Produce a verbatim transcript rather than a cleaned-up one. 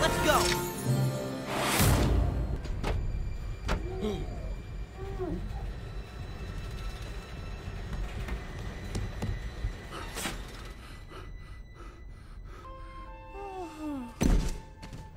Let's go!